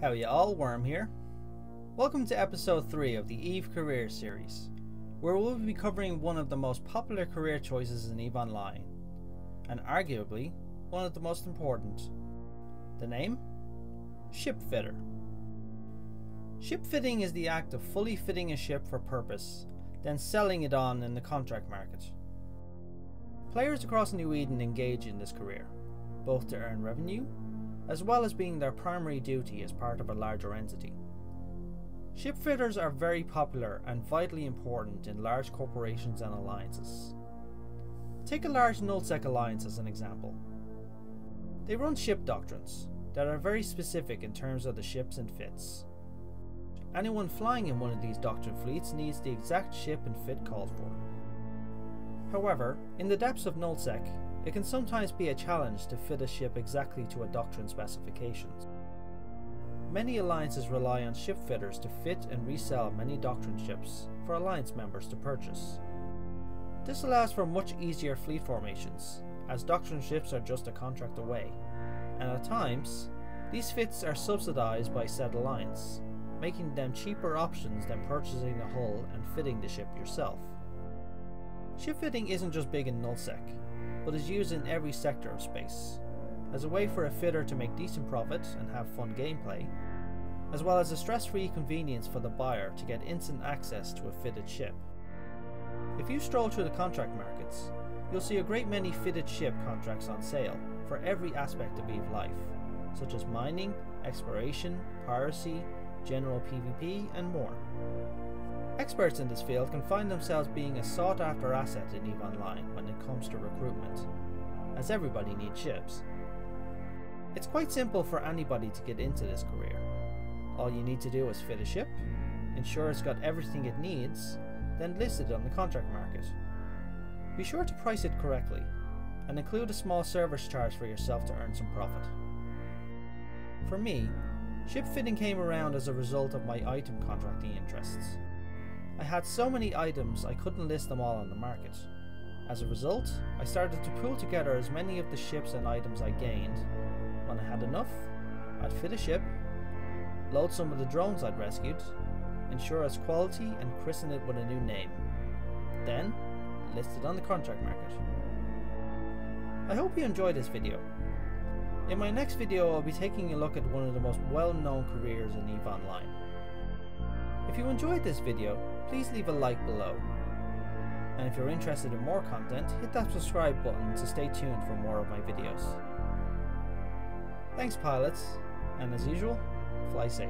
How y'all, Worm here. Welcome to episode 3 of the EVE Career Series, where we'll be covering one of the most popular career choices in EVE Online, and arguably one of the most important. The name? Shipfitter. Shipfitting is the act of fully fitting a ship for purpose, then selling it on in the contract market. Players across New Eden engage in this career, both to earn revenue, as well as being their primary duty as part of a larger entity. Shipfitters are very popular and vitally important in large corporations and alliances. Take a large NullSec alliance as an example. They run ship doctrines that are very specific in terms of the ships and fits. Anyone flying in one of these doctrine fleets needs the exact ship and fit called for. However, in the depths of NullSec, it can sometimes be a challenge to fit a ship exactly to a doctrine specifications. Many alliances rely on shipfitters to fit and resell many doctrine ships for alliance members to purchase. This allows for much easier fleet formations, as doctrine ships are just a contract away, and at times, these fits are subsidized by said alliance, making them cheaper options than purchasing a hull and fitting the ship yourself. Shipfitting isn't just big in NullSec, but is used in every sector of space, as a way for a fitter to make decent profit and have fun gameplay, as well as a stress-free convenience for the buyer to get instant access to a fitted ship. If you stroll through the contract markets, you'll see a great many fitted ship contracts on sale for every aspect of EVE life, such as mining, exploration, piracy, general PvP, and more. Experts in this field can find themselves being a sought-after asset in EVE Online when it comes to recruitment, as everybody needs ships. It's quite simple for anybody to get into this career. All you need to do is fit a ship, ensure it's got everything it needs, then list it on the contract market. Be sure to price it correctly, and include a small service charge for yourself to earn some profit. For me, shipfitting came around as a result of my item contracting interests. I had so many items I couldn't list them all on the market. As a result, I started to pull together as many of the ships and items I gained. When I had enough, I'd fit a ship, load some of the drones I'd rescued, ensure its quality and christen it with a new name. Then, list it on the contract market. I hope you enjoyed this video. In my next video, I'll be taking a look at one of the most well-known careers in EVE Online. If you enjoyed this video, please leave a like below. And if you're interested in more content, hit that subscribe button to stay tuned for more of my videos. Thanks, pilots, and as usual, fly safe.